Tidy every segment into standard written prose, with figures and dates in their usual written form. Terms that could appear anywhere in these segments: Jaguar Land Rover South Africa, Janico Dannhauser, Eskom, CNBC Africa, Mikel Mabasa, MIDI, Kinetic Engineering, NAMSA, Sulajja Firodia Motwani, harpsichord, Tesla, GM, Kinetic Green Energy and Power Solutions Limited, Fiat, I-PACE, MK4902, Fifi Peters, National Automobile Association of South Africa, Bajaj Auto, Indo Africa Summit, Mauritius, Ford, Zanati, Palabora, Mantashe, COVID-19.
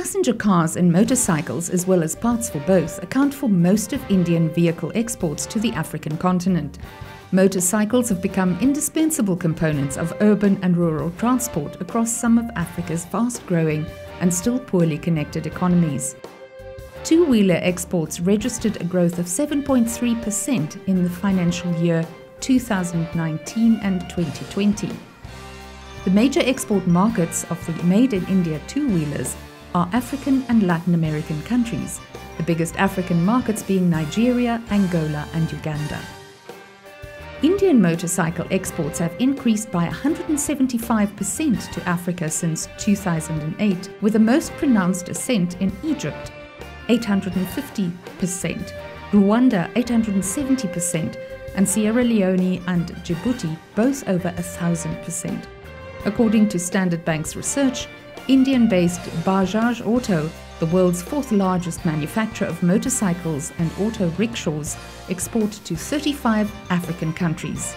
Passenger cars and motorcycles, as well as parts for both, account for most of Indian vehicle exports to the African continent. Motorcycles have become indispensable components of urban and rural transport across some of Africa's fast-growing and still poorly connected economies. Two-wheeler exports registered a growth of 7.3% in the financial year 2019 and 2020. The major export markets of the made-in-India two-wheelers are African and Latin American countries, the biggest African markets being Nigeria, Angola and Uganda. Indian motorcycle exports have increased by 175% to Africa since 2008, with the most pronounced ascent in Egypt, 850%, Rwanda, 870%, and Sierra Leone and Djibouti, both over 1,000%. According to Standard Bank's research, Indian-based Bajaj Auto, the world's fourth largest manufacturer of motorcycles and auto rickshaws, export to 35 African countries.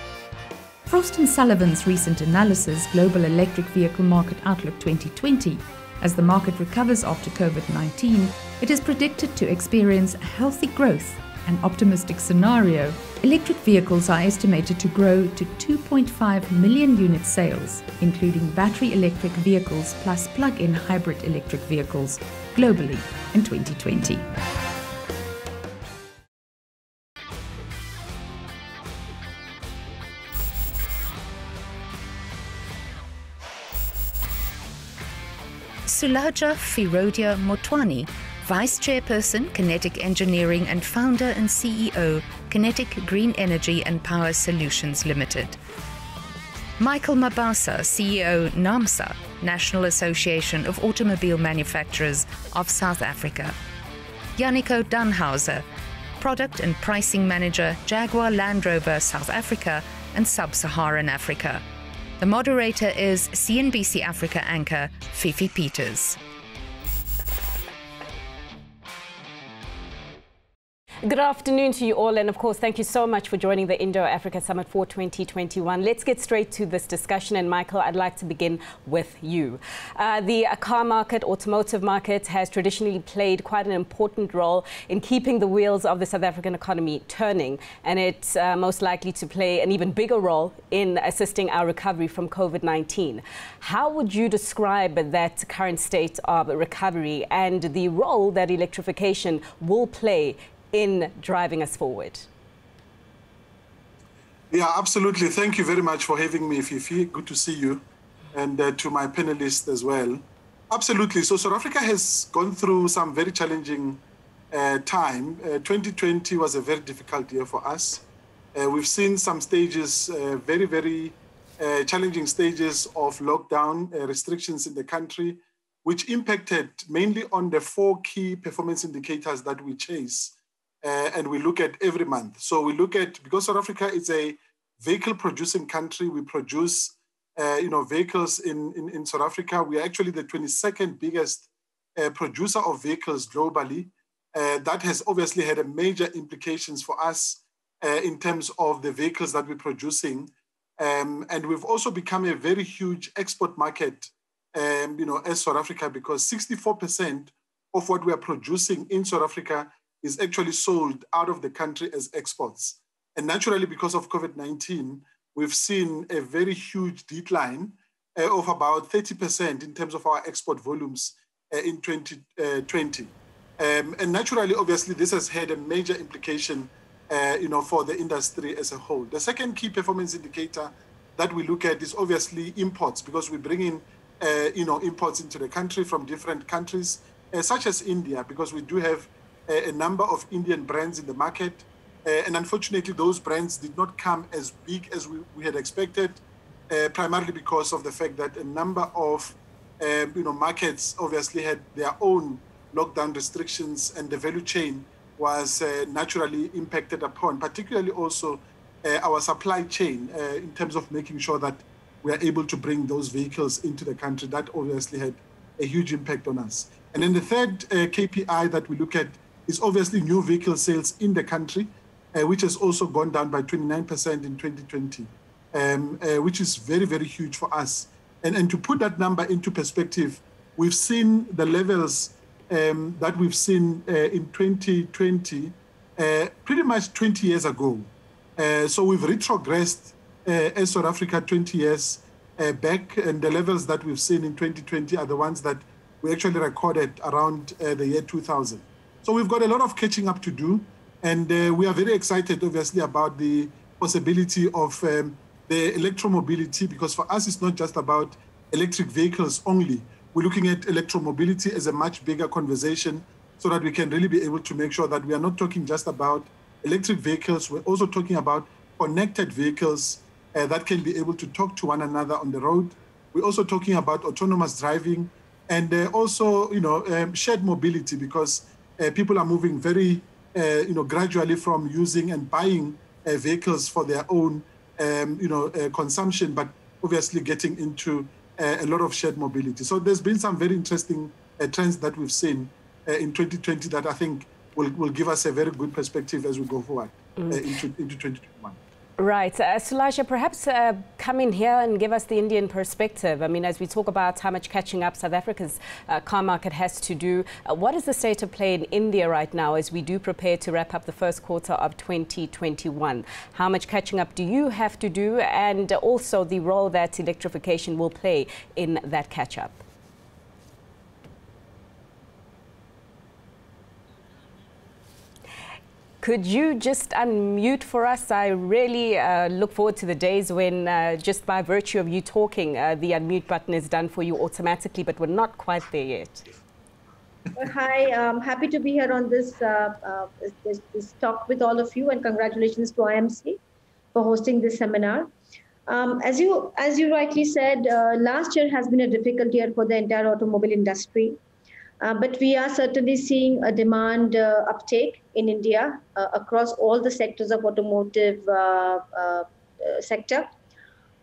Frost & Sullivan's recent analysis, Global Electric Vehicle Market Outlook 2020, as the market recovers after COVID-19, it is predicted to experience healthy growth. An optimistic scenario, electric vehicles are estimated to grow to 2.5 million unit sales, including battery electric vehicles plus plug-in hybrid electric vehicles, globally in 2020. Sulajja Firodia Motwani, Vice Chairperson, Kinetic Engineering and Founder and CEO, Kinetic Green Energy and Power Solutions Limited. Mikel Mabasa, CEO, NAMSA, National Association of Automobile Manufacturers of South Africa. Janico Dannhauser, Product and Pricing Manager, Jaguar Land Rover South Africa and Sub-Saharan Africa. The moderator is CNBC Africa anchor, Fifi Peters. Good afternoon to you all, and of course thank you so much for joining the Indo Africa Summit for 2021. Let's get straight to this discussion, and Michael, I'd like to begin with you. The car market, automotive market, has traditionally played quite an important role in keeping the wheels of the South African economy turning, and it's most likely to play an even bigger role in assisting our recovery from COVID-19. How would you describe that current state of recovery and the role that electrification will play in driving us forward? Yeah, absolutely. Thank you very much for having me, Fifi. Good to see you, and to my panelists as well. Absolutely. So South Africa has gone through some very challenging time. 2020 was a very difficult year for us. We've seen some stages, very, very challenging stages of lockdown restrictions in the country, which impacted mainly on the four key performance indicators that we chase. And we look at every month. So we look at, because South Africa is a vehicle producing country, we produce vehicles in South Africa. We are actually the 22nd biggest producer of vehicles globally. That has obviously had a major implications for us in terms of the vehicles that we're producing. And we've also become a very huge export market, as South Africa, because 64% of what we are producing in South Africa is actually sold out of the country as exports. And naturally, because of COVID-19, we've seen a very huge decline of about 30% in terms of our export volumes in 2020. And naturally, obviously, this has had a major implication for the industry as a whole. The second key performance indicator that we look at is obviously imports, because we bring in imports into the country from different countries, such as India, because we do have a number of Indian brands in the market. And unfortunately, those brands did not come as big as we had expected, primarily because of the fact that a number of markets obviously had their own lockdown restrictions, and the value chain was naturally impacted upon, particularly also our supply chain in terms of making sure that we are able to bring those vehicles into the country. That obviously had a huge impact on us. And then the third KPI that we look at is obviously new vehicle sales in the country, which has also gone down by 29% in 2020, which is very, very huge for us. And to put that number into perspective, We've seen the levels that we've seen in 2020, pretty much 20 years ago. So we've retrogressed as South Africa 20 years back, and the levels that we've seen in 2020 are the ones that we actually recorded around the year 2000. So we've got a lot of catching up to do, and we are very excited, obviously, about the possibility of the electromobility, because for us, it's not just about electric vehicles only. We're looking at electromobility as a much bigger conversation so that we can really be able to make sure that we are not talking just about electric vehicles. We're also talking about connected vehicles that can be able to talk to one another on the road. We're also talking about autonomous driving and also, shared mobility, because people are moving very, gradually from using and buying vehicles for their own, consumption, but obviously getting into a lot of shared mobility. So there's been some very interesting trends that we've seen in 2020 that I think will give us a very good perspective as we go forward into 2021. Right. Sulajja, perhaps come in here and give us the Indian perspective. I mean, as we talk about how much catching up South Africa's car market has to do, what is the state of play in India right now as we do prepare to wrap up the first quarter of 2021? How much catching up do you have to do, and also the role that electrification will play in that catch-up? Could you just unmute for us? I really look forward to the days when just by virtue of you talking, the unmute button is done for you automatically, but we're not quite there yet. Hi, I'm happy to be here on this, this talk with all of you, and congratulations to IMC for hosting this seminar. As you rightly said, last year has been a difficult year for the entire automobile industry. But we are certainly seeing a demand uptake in India across all the sectors of automotive sector.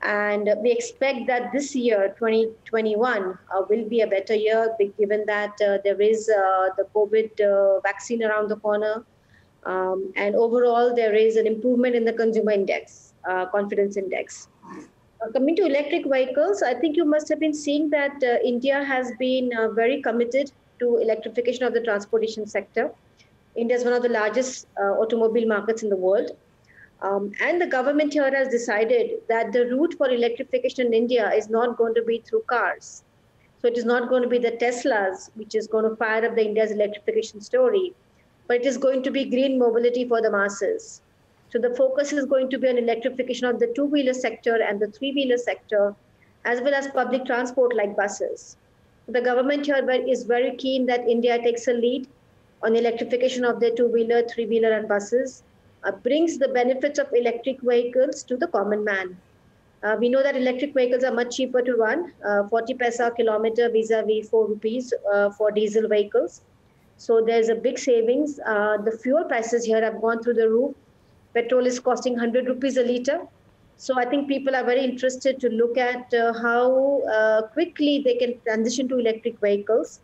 And we expect that this year, 2021, will be a better year, given that there is the COVID vaccine around the corner. And overall, there is an improvement in the consumer index, confidence index. Coming to electric vehicles, I think you must have been seeing that India has been very committed to electrification of the transportation sector. India is one of the largest automobile markets in the world. And the government here has decided that the route for electrification in India is not going to be through cars. So it is not going to be the Teslas, which is going to fire up the India's electrification story, but it is going to be green mobility for the masses. So the focus is going to be on electrification of the two-wheeler sector and the three-wheeler sector, as well as public transport like buses. The government here is very keen that India takes a lead on electrification of their two-wheeler, three-wheeler and buses, brings the benefits of electric vehicles to the common man. We know that electric vehicles are much cheaper to run, 40 paisa a kilometer vis-a-vis 4 rupees for diesel vehicles. So there's a big savings. The fuel prices here have gone through the roof. Petrol is costing 100 rupees a liter. So I think people are very interested to look at how quickly they can transition to electric vehicles.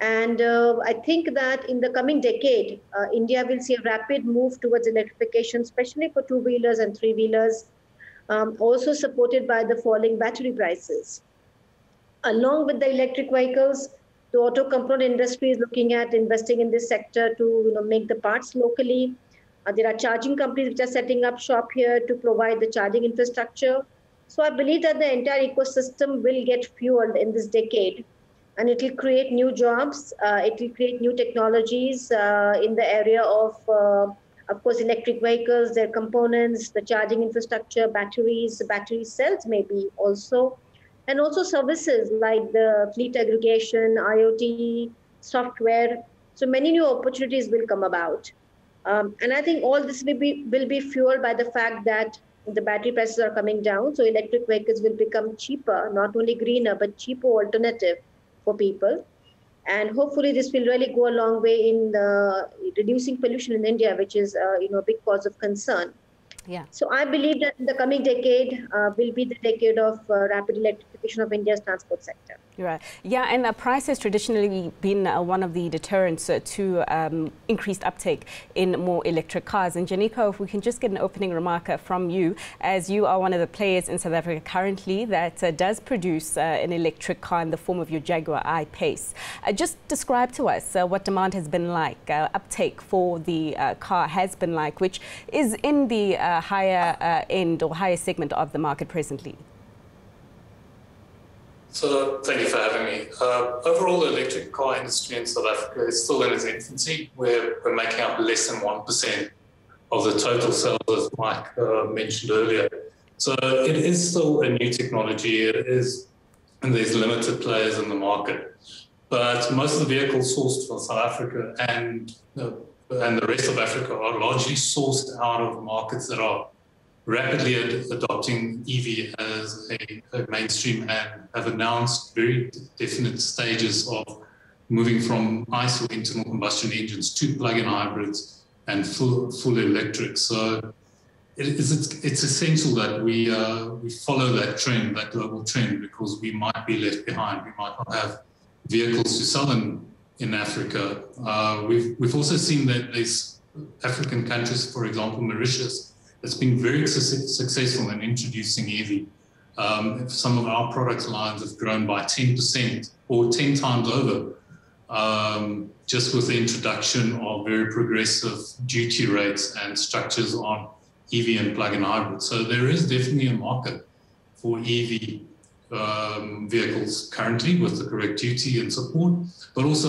And I think that in the coming decade, India will see a rapid move towards electrification, especially for two-wheelers and three-wheelers, also supported by the falling battery prices. Along with the electric vehicles, the auto component industry is looking at investing in this sector to make the parts locally. There are charging companies which are setting up shop here to provide the charging infrastructure. So I believe that the entire ecosystem will get fueled in this decade, and it will create new jobs. It will create new technologies in the area of course, electric vehicles, their components, the charging infrastructure, batteries, battery cells maybe also, and also services like the fleet aggregation, IoT, software. So many new opportunities will come about. And I think all this will be fueled by the fact that the battery prices are coming down. So electric vehicles will become cheaper, not only greener, but cheaper alternative for people. And hopefully this will really go a long way in reducing pollution in India, which is a big cause of concern. Yeah. So I believe that the coming decade will be the decade of rapid electrification of India's transport sector. Right. Yeah, and price has traditionally been one of the deterrents to increased uptake in more electric cars. And Janico, if we can just get an opening remark from you, as you are one of the players in South Africa currently that does produce an electric car in the form of your Jaguar I-PACE. Just describe to us what demand has been like, uptake for the car has been like, which is in the higher end or higher segment of the market presently. So thank you for having me. Overall, the electric car industry in South Africa is still in its infancy. We're making up less than 1% of the total sales, as Mike mentioned earlier. So it is still a new technology. It is, and there's limited players in the market. But most of the vehicles sourced from South Africa and the rest of Africa are largely sourced out of markets that are rapidly adopting EV as a mainstream and have announced very definite stages of moving from ICE or internal combustion engines to plug-in hybrids and full electric. So it's essential that we follow that trend, that global trend, because we might be left behind. We might not have vehicles to sell in Africa. We've also seen that these African countries, for example, Mauritius, has been very successful in introducing EV. Some of our product lines have grown by 10% or 10 times over, just with the introduction of very progressive duty rates and structures on EV and plug-in hybrid. So there is definitely a market for EV vehicles currently with the correct duty and support, but also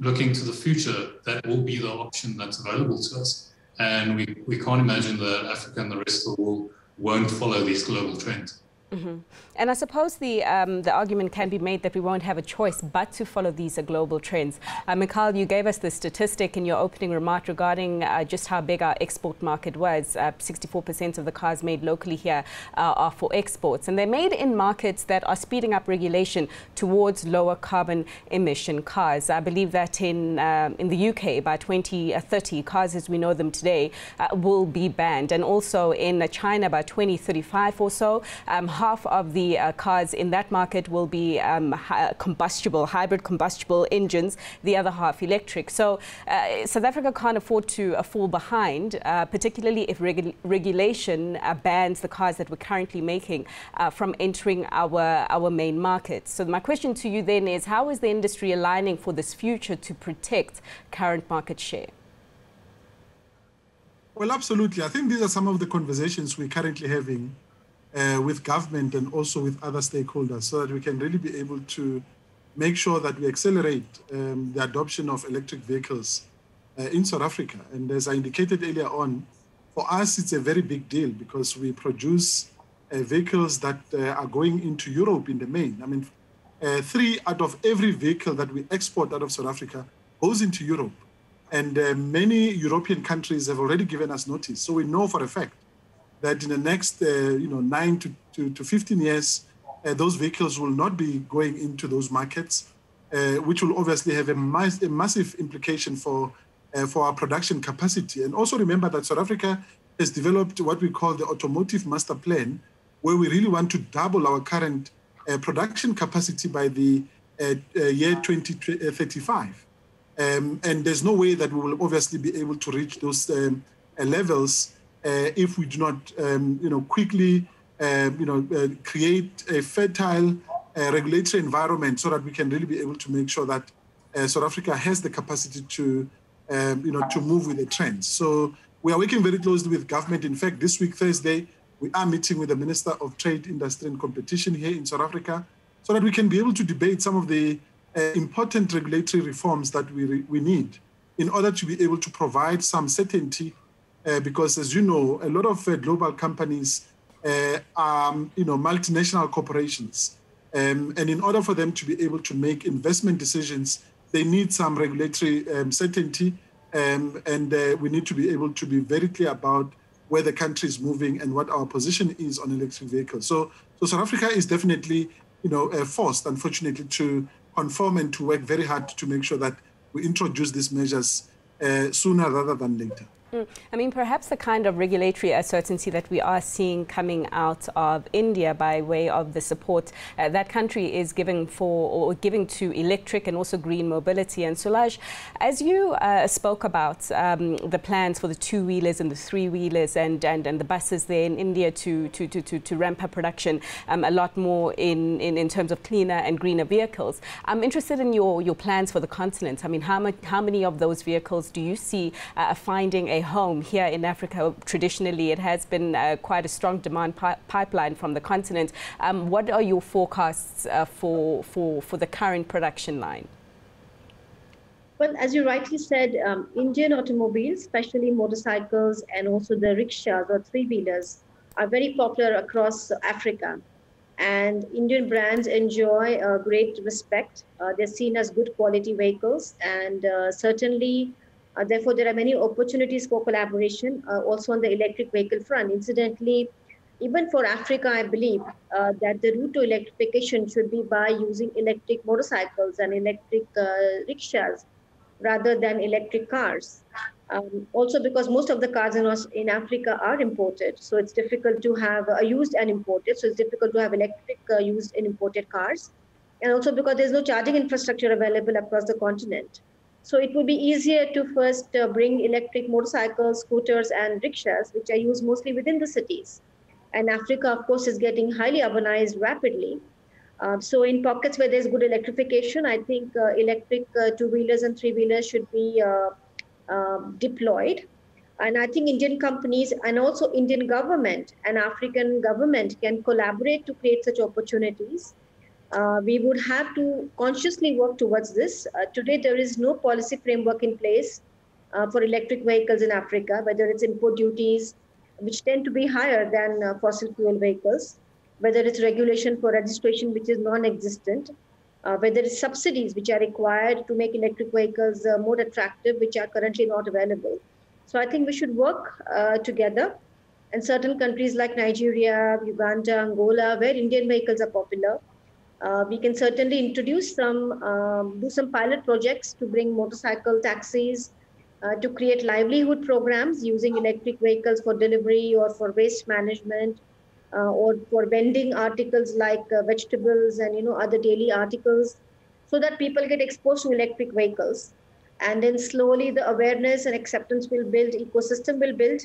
looking to the future, that will be the option that's available to us. And we can't imagine that Africa and the rest of the world won't follow these global trends. Mm-hmm. And I suppose the argument can be made that we won't have a choice but to follow these global trends. Mikel, you gave us the statistic in your opening remark regarding just how big our export market was. 64% of the cars made locally here are for exports, and they're made in markets that are speeding up regulation towards lower carbon emission cars. I believe that in the UK by 2030, cars as we know them today will be banned, and also in China by 2035 or so. Half of the cars in that market will be hybrid combustible engines, the other half electric. So South Africa can't afford to fall behind, particularly if regulation bans the cars that we're currently making from entering our main markets. So my question to you then is, how is the industry aligning for this future to protect current market share? Well, absolutely. I think these are some of the conversations we're currently having with government and also with other stakeholders, so that we can really be able to make sure that we accelerate the adoption of electric vehicles in South Africa. And as I indicated earlier on, for us it's a very big deal because we produce vehicles that are going into Europe in the main. I mean, 3 out of every vehicle that we export out of South Africa goes into Europe. And many European countries have already given us notice. So we know for a fact that in the next 9 to 15 years, those vehicles will not be going into those markets, which will obviously have a massive implication for our production capacity. And also remember that South Africa has developed what we call the Automotive Master Plan, where we really want to double our current production capacity by the year 2035. And there's no way that we will obviously be able to reach those levels if we do not, quickly, create a fertile regulatory environment so that we can really be able to make sure that South Africa has the capacity to, to move with the trends. So we are working very closely with government. In fact, this week, Thursday, we are meeting with the Minister of Trade, Industry and Competition here in South Africa so that we can be able to debate some of the important regulatory reforms that we need in order to be able to provide some certainty. Because, as you know, a lot of global companies are, multinational corporations. And in order for them to be able to make investment decisions, they need some regulatory certainty. And we need to be able to be very clear about where the country is moving and what our position is on electric vehicles. So South Africa is definitely, forced, unfortunately, to conform and to work very hard to make sure that we introduce these measures sooner rather than later. I mean, perhaps the kind of regulatory uncertainty that we are seeing coming out of India by way of the support that country is giving for or giving to electric and also green mobility. And Sulaj, as you spoke about the plans for the two-wheelers and the three-wheelers and the buses there in India to ramp up production a lot more in terms of cleaner and greener vehicles, I'm interested in your plans for the continent. I mean, how many of those vehicles do you see finding a home here in Africa? Traditionally, it has been quite a strong demand pipeline from the continent. What are your forecasts for the current production line? Well, as you rightly said, Indian automobiles, especially motorcycles and also the rickshaws or three-wheelers, are very popular across Africa. And Indian brands enjoy great respect. They're seen as good quality vehicles, and certainly therefore, there are many opportunities for collaboration also on the electric vehicle front. Incidentally, even for Africa, I believe that the route to electrification should be by using electric motorcycles and electric rickshaws rather than electric cars. Also because most of the cars in Africa are imported, so it's difficult to have used and imported, so it's difficult to have electric used and imported cars. And also because there's no charging infrastructure available across the continent. So it would be easier to first bring electric motorcycles, scooters, and rickshaws, which are used mostly within the cities. And Africa, of course, is getting highly urbanized rapidly. So in pockets where there's good electrification, I think electric two-wheelers and three-wheelers should be deployed. And I think Indian companies and also Indian government and African government can collaborate to create such opportunities. We would have to consciously work towards this. Today, there is no policy framework in place for electric vehicles in Africa, whether it's import duties, which tend to be higher than fossil fuel vehicles, whether it's regulation for registration, which is non-existent, whether it's subsidies, which are required to make electric vehicles more attractive, which are currently not available. So I think we should work together. And certain countries like Nigeria, Uganda, Angola, where Indian vehicles are popular, we can certainly introduce some, do some pilot projects to bring motorcycle taxis, to create livelihood programs using electric vehicles for delivery or for waste management, or for vending articles like vegetables and other daily articles, so that people get exposed to electric vehicles. And then slowly the awareness and acceptance will build, ecosystem will build.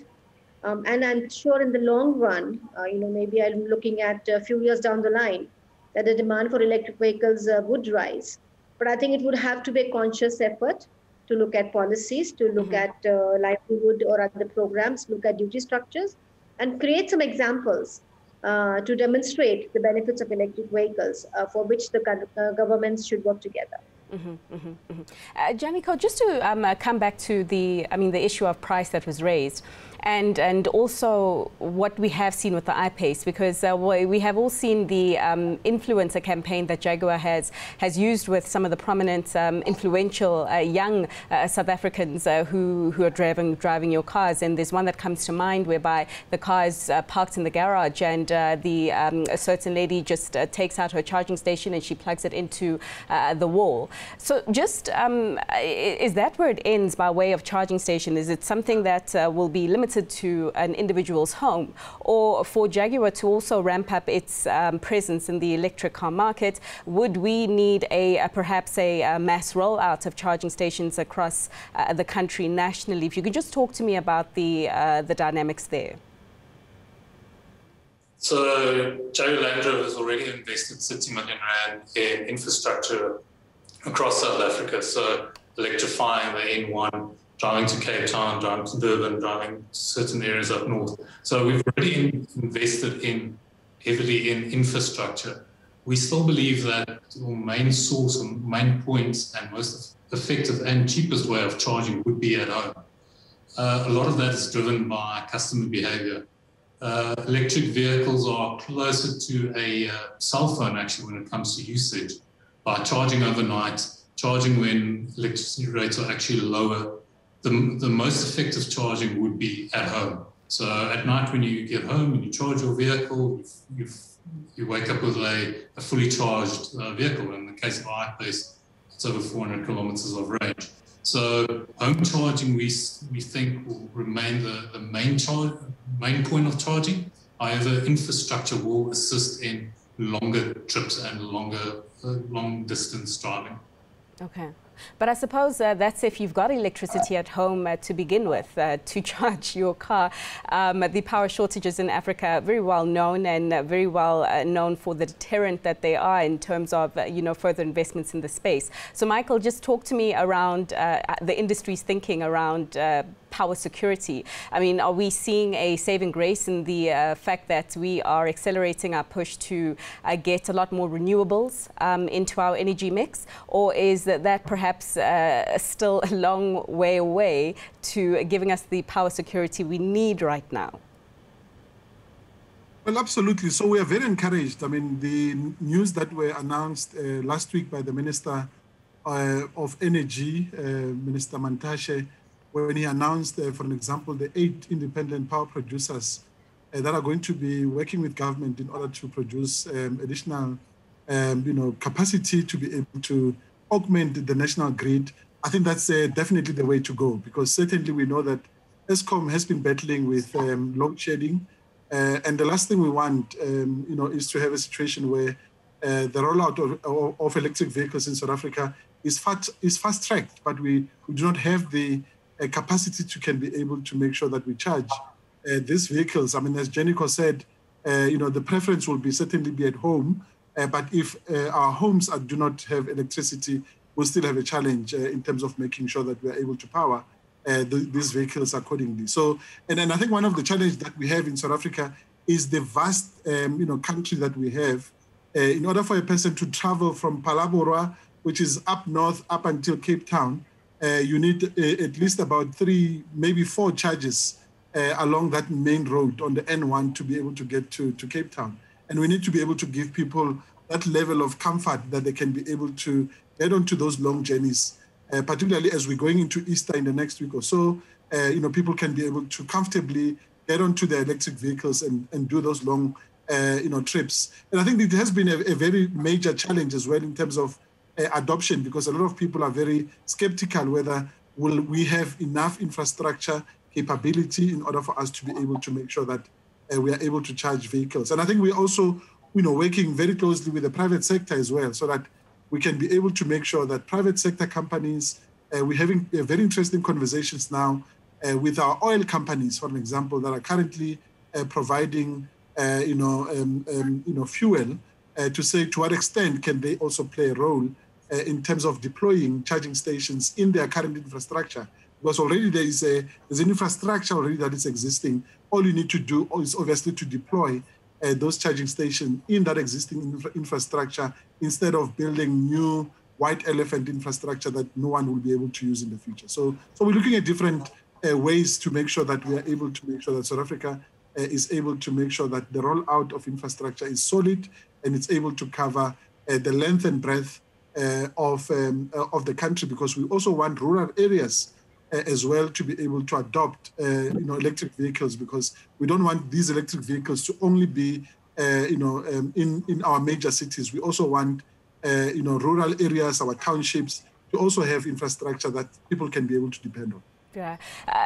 And I'm sure in the long run, maybe I'm looking at a few years down the line, that the demand for electric vehicles would rise. But I think it would have to be a conscious effort to look at policies, to look at livelihood or other programs, look at duty structures, and create some examples to demonstrate the benefits of electric vehicles for which the governments should work together. Janico, just to come back to the issue of price that was raised, and also what we have seen with the I-PACE, because we have all seen the influencer campaign that Jaguar has used with some of the prominent, influential young South Africans who are driving your cars. And there's one that comes to mind whereby the car is parked in the garage, and a certain lady just takes out her charging station and she plugs it into the wall. So just is that where it ends by way of charging station? Is it something that will be limited to an individual's home, or for Jaguar to also ramp up its presence in the electric car market? Would we need perhaps a mass rollout of charging stations across the country nationally? If you could just talk to me about the dynamics there. So Jaguar Land Rover has already invested 60 million rand in infrastructure across South Africa, so electrifying the N1, driving to Cape Town, driving to Durban, driving to certain areas up north. So we've already invested heavily in infrastructure. We still believe that the main source and main points and most effective and cheapest way of charging would be at home. A lot of that is driven by customer behavior. Electric vehicles are closer to a cell phone, actually, when it comes to usage, by charging overnight, charging when electricity rates are actually lower. The most effective charging would be at home. So at night when you get home and you charge your vehicle, you wake up with a fully charged vehicle. In the case of I-PACE, it's over 400 kilometers of range. So home charging, we think, will remain the main point of charging. However, infrastructure will assist in longer trips and long distance driving. Okay. But I suppose that's if you've got electricity at home to begin with, to charge your car. The power shortages in Africa are very well known, and very well known for the deterrent that they are in terms of, you know, further investments in the space. So, Michael, just talk to me around the industry's thinking around power security. I mean, are we seeing a saving grace in the fact that we are accelerating our push to get a lot more renewables into our energy mix? Or is that perhaps still a long way away to giving us the power security we need right now? Well, absolutely. So we are very encouraged. I mean, the news that were announced last week by the Minister of Energy, Minister Mantashe, when he announced, for example, the 8 independent power producers that are going to be working with government in order to produce additional, you know, capacity to be able to augment the national grid, I think that's definitely the way to go, because certainly we know that Eskom has been battling with load shedding, and the last thing we want, you know, is to have a situation where the rollout of electric vehicles in South Africa is fast-tracked, but we do not have the capacity to be able to make sure that we charge these vehicles. I mean, as Janico said, you know, the preference will be certainly be at home, but if our homes do not have electricity, we'll still have a challenge in terms of making sure that we are able to power these vehicles accordingly. So, and then I think one of the challenges that we have in South Africa is the vast, you know, country that we have. In order for a person to travel from Palabora, which is up north, up until Cape Town, you need at least about 3, maybe 4 charges along that main road on the N1 to be able to get to Cape Town. And we need to be able to give people that level of comfort that they can be able to get onto those long journeys, particularly as we're going into Easter in the next week or so. You know, people can be able to comfortably get onto their electric vehicles and do those long, you know, trips. And I think it has been a very major challenge as well in terms of adoption, because a lot of people are very skeptical whether will we have enough infrastructure capability in order for us to be able to make sure that we are able to charge vehicles. And I think we're also, you know, working very closely with the private sector as well, so that we can be able to make sure that private sector companies, we're having very interesting conversations now with our oil companies, for example, that are currently providing, you know, fuel, to say to what extent can they also play a role in terms of deploying charging stations in their current infrastructure, because already there's an infrastructure already that is existing. All you need to do is obviously to deploy those charging stations in that existing infrastructure instead of building new white elephant infrastructure that no one will be able to use in the future. So we're looking at different ways to make sure that we are able to make sure that South Africa is able to make sure that the rollout of infrastructure is solid and it's able to cover the length and breadth of the country, because we also want rural areas as well to be able to adopt you know, electric vehicles, because we don't want these electric vehicles to only be you know, in our major cities. We also want you know, rural areas, our townships, to also have infrastructure that people can be able to depend on. Yeah,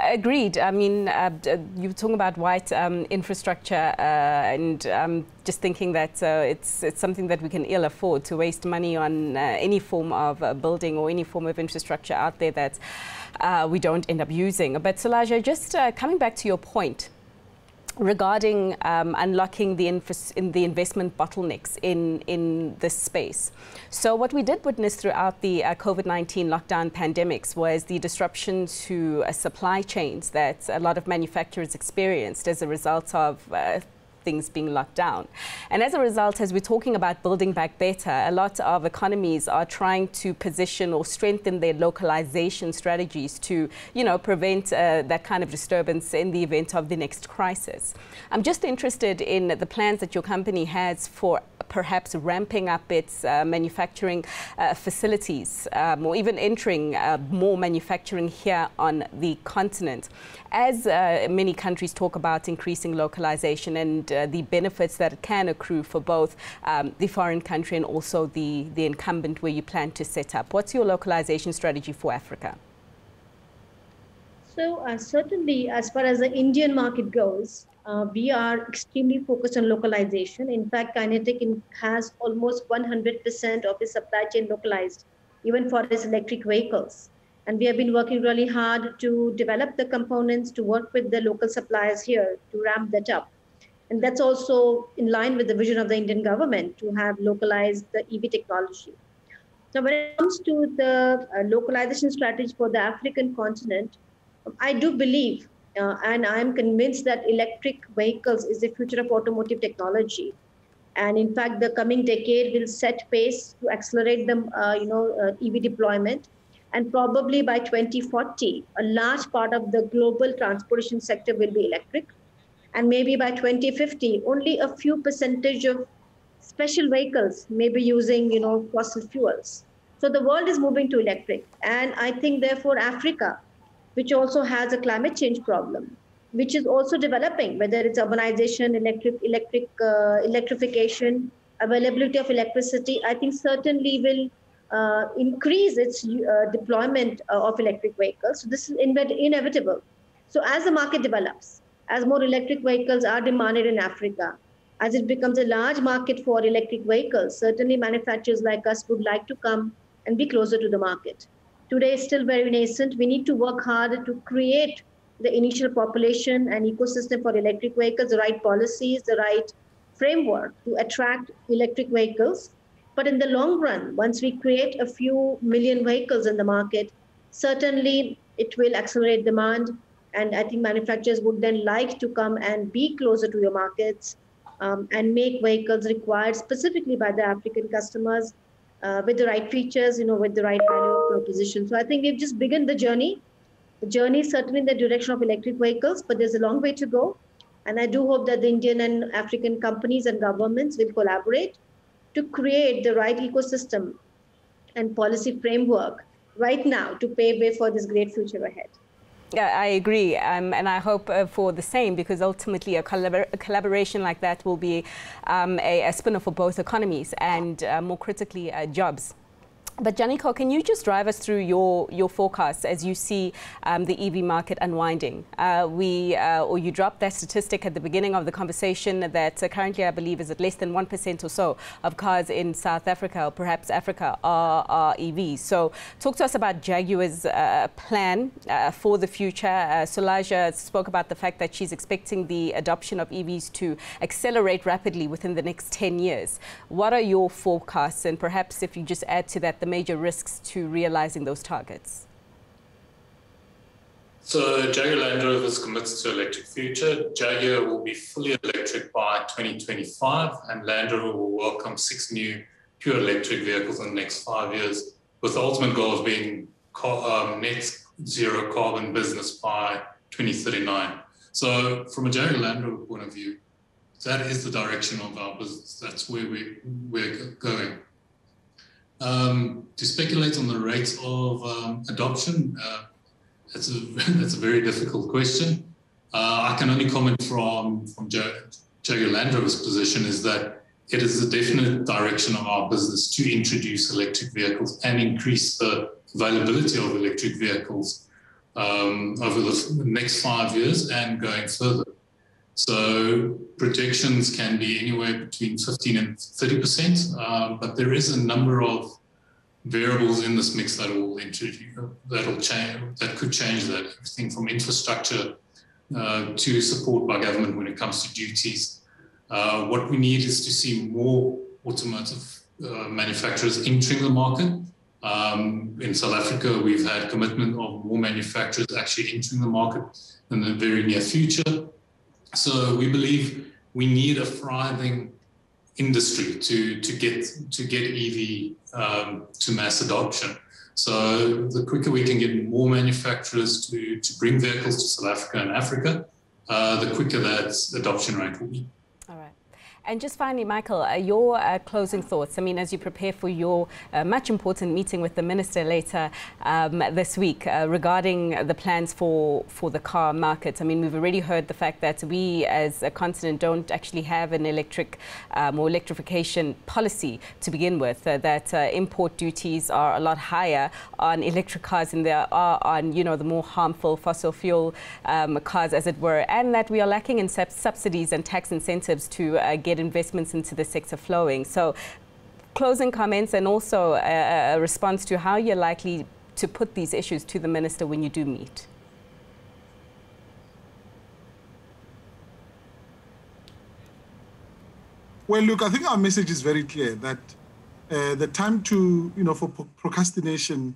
agreed. I mean, you were talking about white infrastructure and just thinking that it's something that we can ill afford to waste money on any form of building or any form of infrastructure out there that we don't end up using. But Sulajja, just coming back to your point regarding unlocking the investment bottlenecks in this space. So what we did witness throughout the COVID-19 lockdown pandemics was the disruption to supply chains that a lot of manufacturers experienced as a result of things being locked down. And as a result, as we're talking about building back better, a lot of economies are trying to position or strengthen their localization strategies to, you know, prevent that kind of disturbance in the event of the next crisis. I'm just interested in the plans that your company has for perhaps ramping up its manufacturing facilities or even entering more manufacturing here on the continent. As many countries talk about increasing localization and the benefits that it can accrue for both the foreign country and also the incumbent where you plan to set up, what's your localization strategy for Africa? So certainly, as far as the Indian market goes, we are extremely focused on localization. In fact, Kinetic has almost 100% of its supply chain localized, even for its electric vehicles. And we have been working really hard to develop the components, to work with the local suppliers here to ramp that up. And that's also in line with the vision of the Indian government to have localized the EV technology. Now, when it comes to the localization strategy for the African continent, I do believe and I'm convinced that electric vehicles is the future of automotive technology. And in fact, the coming decade will set pace to accelerate the EV deployment. And probably by 2040, a large part of the global transportation sector will be electric. And maybe by 2050, only a few percentage of special vehicles may be using fossil fuels. So the world is moving to electric. And I think therefore Africa, which also has a climate change problem, which is also developing, whether it's urbanization, electrification, availability of electricity, I think certainly will increase its deployment of electric vehicles. So this is inevitable. So as the market develops, as more electric vehicles are demanded in Africa, as it becomes a large market for electric vehicles, certainly manufacturers like us would like to come and be closer to the market. Today is still very nascent. We need to work harder to create the initial population and ecosystem for electric vehicles, the right policies, the right framework to attract electric vehicles. But in the long run, once we create a few million vehicles in the market, certainly it will accelerate demand. And I think manufacturers would then like to come and be closer to your markets and make vehicles required specifically by the African customers with the right features, with the right value proposition. So I think we've just begun the journey. The journey is certainly in the direction of electric vehicles, but there's a long way to go. And I do hope that the Indian and African companies and governments will collaborate to create the right ecosystem and policy framework right now to pave way for this great future ahead. Yeah, I agree. And I hope for the same, because ultimately a collaboration like that will be a spin-off for both economies and more critically jobs. But Janico, can you just drive us through your forecasts as you see the EV market unwinding? You dropped that statistic at the beginning of the conversation that currently I believe is at less than 1% or so of cars in South Africa or perhaps Africa are EVs. So talk to us about Jaguar's plan for the future. Sulajja spoke about the fact that she's expecting the adoption of EVs to accelerate rapidly within the next 10 years. What are your forecasts? And perhaps if you just add to that, the major risks to realizing those targets? So Jaguar Land Rover is committed to electric future. Jaguar will be fully electric by 2025, and Land Rover will welcome 6 new pure electric vehicles in the next 5 years, with the ultimate goal of being net zero carbon business by 2039. So from a Jaguar Land Rover point of view, that is the direction of our business. That's where we're going. To speculate on the rates of adoption, that's a very difficult question. I can only comment from Jaguar Land Rover's position is that it is a definite direction of our business to introduce electric vehicles and increase the availability of electric vehicles over the next 5 years and going further. So projections can be anywhere between 15 and 30%, but there is a number of variables in this mix that will change, that could change that. Everything from infrastructure to support by government when it comes to duties. What we need is to see more automotive manufacturers entering the market. In South Africa, we've had commitment of more manufacturers actually entering the market in the very near future. So we believe we need a thriving industry to get EV to mass adoption. So the quicker we can get more manufacturers to bring vehicles to South Africa and Africa, the quicker that adoption rate will be. And just finally, Michael, your closing thoughts. I mean, as you prepare for your much important meeting with the minister later this week regarding the plans for the car market. I mean, we've already heard the fact that we as a continent don't actually have an electrification policy to begin with, that import duties are a lot higher on electric cars than there are on, you know, the more harmful fossil fuel cars, as it were, and that we are lacking in subsidies and tax incentives to get investments into the sector flowing. So closing comments and also a response to how you're likely to put these issues to the minister when you do meet. Well, look, I think our message is very clear that the time to, for procrastination,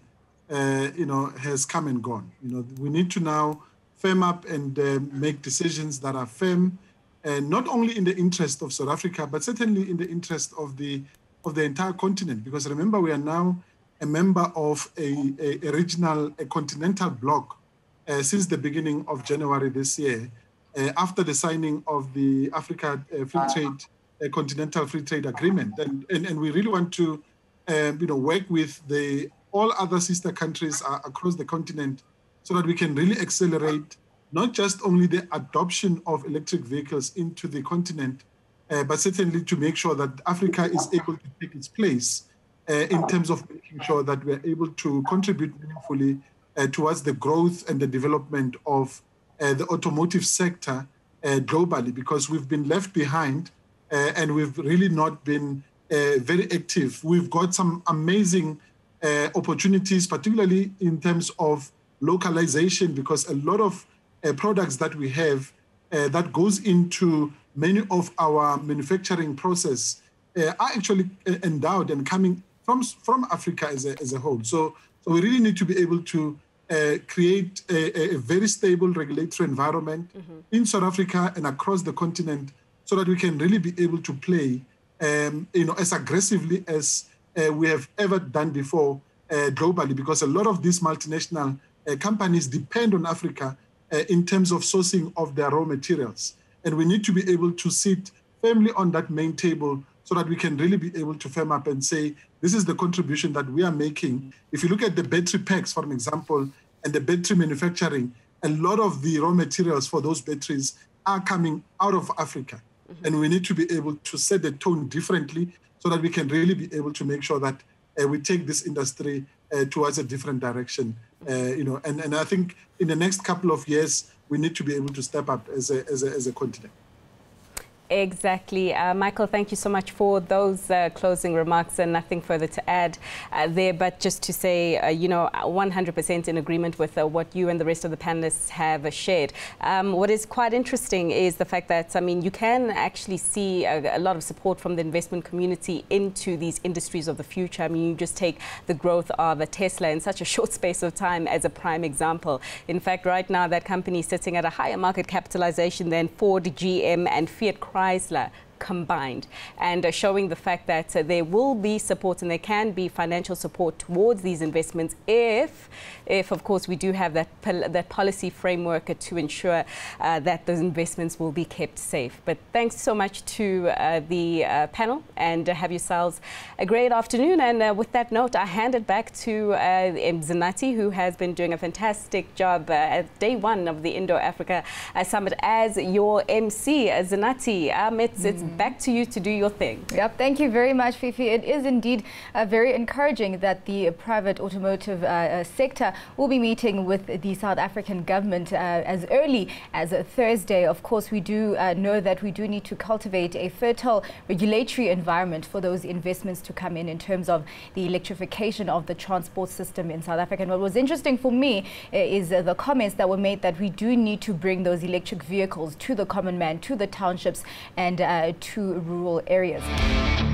has come and gone. We need to now firm up and make decisions that are firm, not only in the interest of South Africa, but certainly in the interest of the entire continent. Because remember, we are now a member of a regional, a continental bloc since the beginning of January this year, after the signing of the Africa Continental Free Trade Agreement, and we really want to, work with all other sister countries across the continent, so that we can really accelerate not just only the adoption of electric vehicles into the continent, but certainly to make sure that Africa is able to take its place in terms of making sure that we are able to contribute meaningfully towards the growth and the development of the automotive sector globally, because we've been left behind. And we've really not been very active. We've got some amazing opportunities, particularly in terms of localization, because a lot of products that we have that goes into many of our manufacturing process are actually endowed and coming from Africa as a whole. So we really need to be able to create a very stable regulatory environment in South Africa and across the continent, so that we can really be able to play, as aggressively as we have ever done before globally, because a lot of these multinational companies depend on Africa in terms of sourcing of their raw materials. And we need to be able to sit firmly on that main table so that we can really be able to firm up and say, this is the contribution that we are making. If you look at the battery packs, for an example, and the battery manufacturing, a lot of the raw materials for those batteries are coming out of Africa. And we need to be able to set the tone differently so that we can really be able to make sure that we take this industry towards a different direction. And I think in the next couple of years, we need to be able to step up as a continent. Exactly. Michael, thank you so much for those closing remarks, and nothing further to add there, but just to say, 100% in agreement with what you and the rest of the panelists have shared. What is quite interesting is the fact that, I mean, you can actually see a lot of support from the investment community into these industries of the future. I mean, you just take the growth of a Tesla in such a short space of time as a prime example. In fact, right now, that company is sitting at a higher market capitalization than Ford, GM, and Fiat Chrysler combined, and showing the fact that there will be support and there can be financial support towards these investments if of course we do have that policy framework to ensure that those investments will be kept safe. But thanks so much to the panel, and have yourselves a great afternoon. And with that note, I hand it back to Zanati, who has been doing a fantastic job at day one of the Indo Africa Summit as your MC. Zanati, it's back to you to do your thing. Yep, thank you very much, Fifi. It is indeed very encouraging that the private automotive sector will be meeting with the South African government as early as Thursday. Of course, we do know that we do need to cultivate a fertile regulatory environment for those investments to come in terms of the electrification of the transport system in South Africa. And what was interesting for me is the comments that were made that we do need to bring those electric vehicles to the common man, to the townships, and to rural areas.